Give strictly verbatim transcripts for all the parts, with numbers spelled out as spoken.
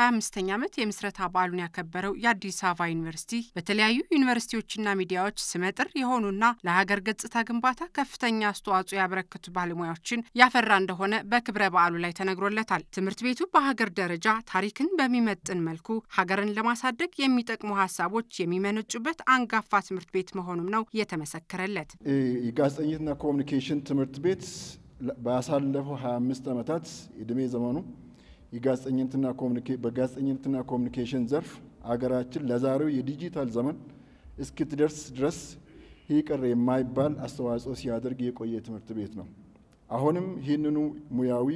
ሀያ አምስተኛ ዓመት የምስረታ በዓሉን ያከበረው የአዲስ አበባ ዩኒቨርሲቲ በተለያዩ ዩኒቨርሲቲዎችና ሚዲያዎች ስመጥር የሆኑና ለሀገር ገጽታ ግንባታ ከፍተኛ አስተዋጽኦ ያበረከቱ ባለሙያዎችን ያፈራ እንደሆነ በክብረ በዓሉ ላይ ተነግሮለታል። ትምህርት ቤቱ በሀገር ደረጃ ታሪክን በሚመጥን መልኩ ሀገርን ለማሳደግ የሚጠቅሙ ሐሳቦች የሚመነጩበት አንጋፋ ትምህርት ቤት መሆኑም ነው የተመሰከረለት። የጋዜጠኝነትና ኮሙኒኬሽን ትምህርት ቤት ባሳለፈው ሀያ አምስት ዓመታት እድሜ ዘመኑ የጋዜጠኝነትና ኮሙኒኬሽን በጋዜጠኝነትና ኮሙኒኬሽን ዘርፍ አገራችን ለዛሬው የዲጂታል ዘመን እስክትደርስ ድረስ ይቀር የማይባል አስተዋጽኦ ሲያደርግ የቆየ ትምህርት ቤት ነው። አሁንም ይህንኑ ሙያዊ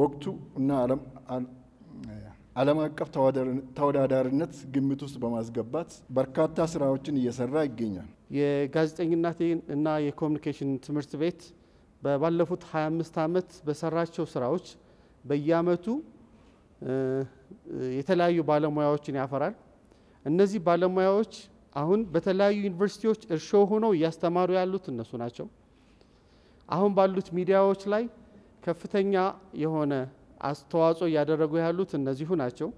ወቅቱ እና ዓለም ዓለም አቀፍ ተወዳዳሪነት ግምት ውስጥ በማስገባት በርካታ ስራዎችን እየሰራ ይገኛል። የጋዜጠኝነትና የኮሙኒኬሽን ትምህርት ቤት ባለፉት ሀያ አምስት ዓመት በሰራቸው ስራዎች በያመቱ የተለያዩ ባለሙያዎችን ያፈራል። እነዚህ ባለሙያዎች አሁን በተለያዩ ዩኒቨርሲቲዎች እርሾ ሆነው ያስተማሩ ያሉት እነሱ ናቸው። አሁን ባሉት ሚዲያዎች ላይ ከፍተኛ የሆነ አስተዋጽኦ ያደረጉ ያሉት እነዚሁ ናቸው።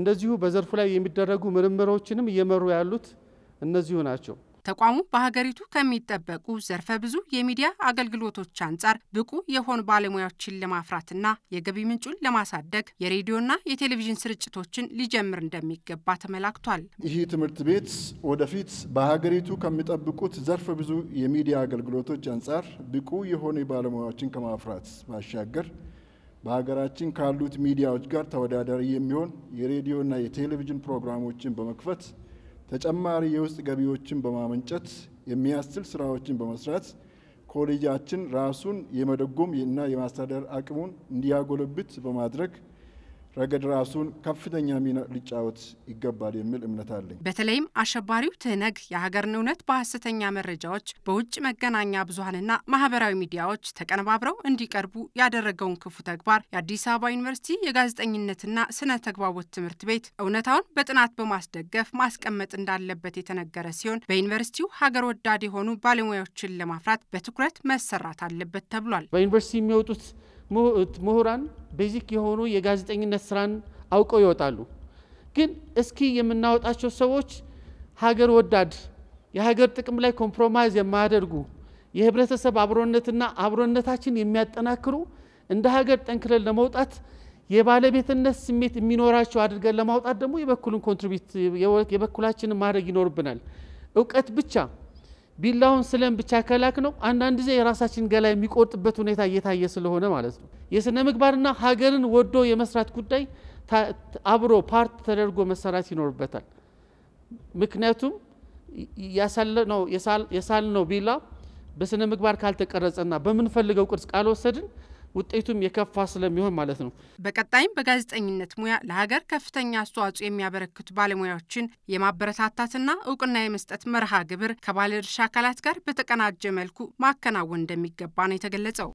እንደዚሁ በዘርፉ ላይ የሚደረጉ ምርምሮችንም እየመሩ ያሉት እነዚሁ ናቸው። ተቋሙ በሀገሪቱ ከሚጠበቁ ዘርፈ ብዙ የሚዲያ አገልግሎቶች አንፃር ብቁ የሆኑ ባለሙያዎችን ለማፍራትና የገቢ ምንጩን ለማሳደግ የሬዲዮና የቴሌቪዥን ስርጭቶችን ሊጀምር እንደሚገባ ተመላክቷል። ይህ ትምህርት ቤት ወደፊት በሀገሪቱ ከሚጠብቁት ዘርፈ ብዙ የሚዲያ አገልግሎቶች አንፃር ብቁ የሆኑ ባለሙያዎችን ከማፍራት ባሻገር በሀገራችን ካሉት ሚዲያዎች ጋር ተወዳዳሪ የሚሆን የሬዲዮና የቴሌቪዥን ፕሮግራሞችን በመክፈት ተጨማሪ የውስጥ ገቢዎችን በማመንጨት የሚያስችል ስራዎችን በመስራት ኮሌጃችን ራሱን የመደጎም እና የማስተዳደር አቅሙን እንዲያጎለብት በማድረግ ረገድ ራሱን ከፍተኛ ሚና ሊጫወት ይገባል የሚል እምነት አለኝ። በተለይም አሸባሪው ትህነግ የሀገርን እውነት በሐሰተኛ መረጃዎች በውጭ መገናኛ ብዙሃንና ማህበራዊ ሚዲያዎች ተቀነባብረው እንዲቀርቡ ያደረገውን ክፉ ተግባር የአዲስ አበባ ዩኒቨርሲቲ የጋዜጠኝነትና ስነ ተግባቦት ትምህርት ቤት እውነታውን በጥናት በማስደገፍ ማስቀመጥ እንዳለበት የተነገረ ሲሆን በዩኒቨርሲቲው ሀገር ወዳድ የሆኑ ባለሙያዎችን ለማፍራት በትኩረት መሰራት አለበት ተብሏል። በዩኒቨርሲቲ የሚወጡት ምሁራን ቤዚክ የሆኑ የጋዜጠኝነት ስራን አውቀው ይወጣሉ። ግን እስኪ የምናወጣቸው ሰዎች ሀገር ወዳድ የሀገር ጥቅም ላይ ኮምፕሮማይዝ የማያደርጉ የህብረተሰብ አብሮነትና አብሮነታችን የሚያጠናክሩ እንደ ሀገር ጠንክረን ለመውጣት የባለቤትነት ስሜት የሚኖራቸው አድርገን ለማውጣት ደግሞ የበኩሉን ኮንትሪቢዩት የበኩላችንን ማድረግ ይኖርብናል። እውቀት ብቻ ቢላውን ስለም ብቻ ከላክ ነው አንዳንድ ዜ የራሳችን ገላ የሚቆጥበት ሁኔታ እየታየ ስለሆነ ማለት ነው። የስነ ምግባርና ሀገርን ወዶ የመስራት ጉዳይ አብሮ ፓርት ተደርጎ መሰራት ይኖርበታል። ምክንያቱም ያሳልነው የሳልነው ቢላ በስነ ምግባር ካልተቀረጸና በመንፈልገው ቅርጽ ካልወሰድን ውጤቱም የከፋ ስለሚሆን ማለት ነው። በቀጣይም በጋዜጠኝነት ሙያ ለሀገር ከፍተኛ አስተዋጽኦ የሚያበረክቱ ባለሙያዎችን የማበረታታትና እውቅና የመስጠት መርሃ ግብር ከባለድርሻ አካላት ጋር በተቀናጀ መልኩ ማከናወን እንደሚገባ ነው የተገለጸው።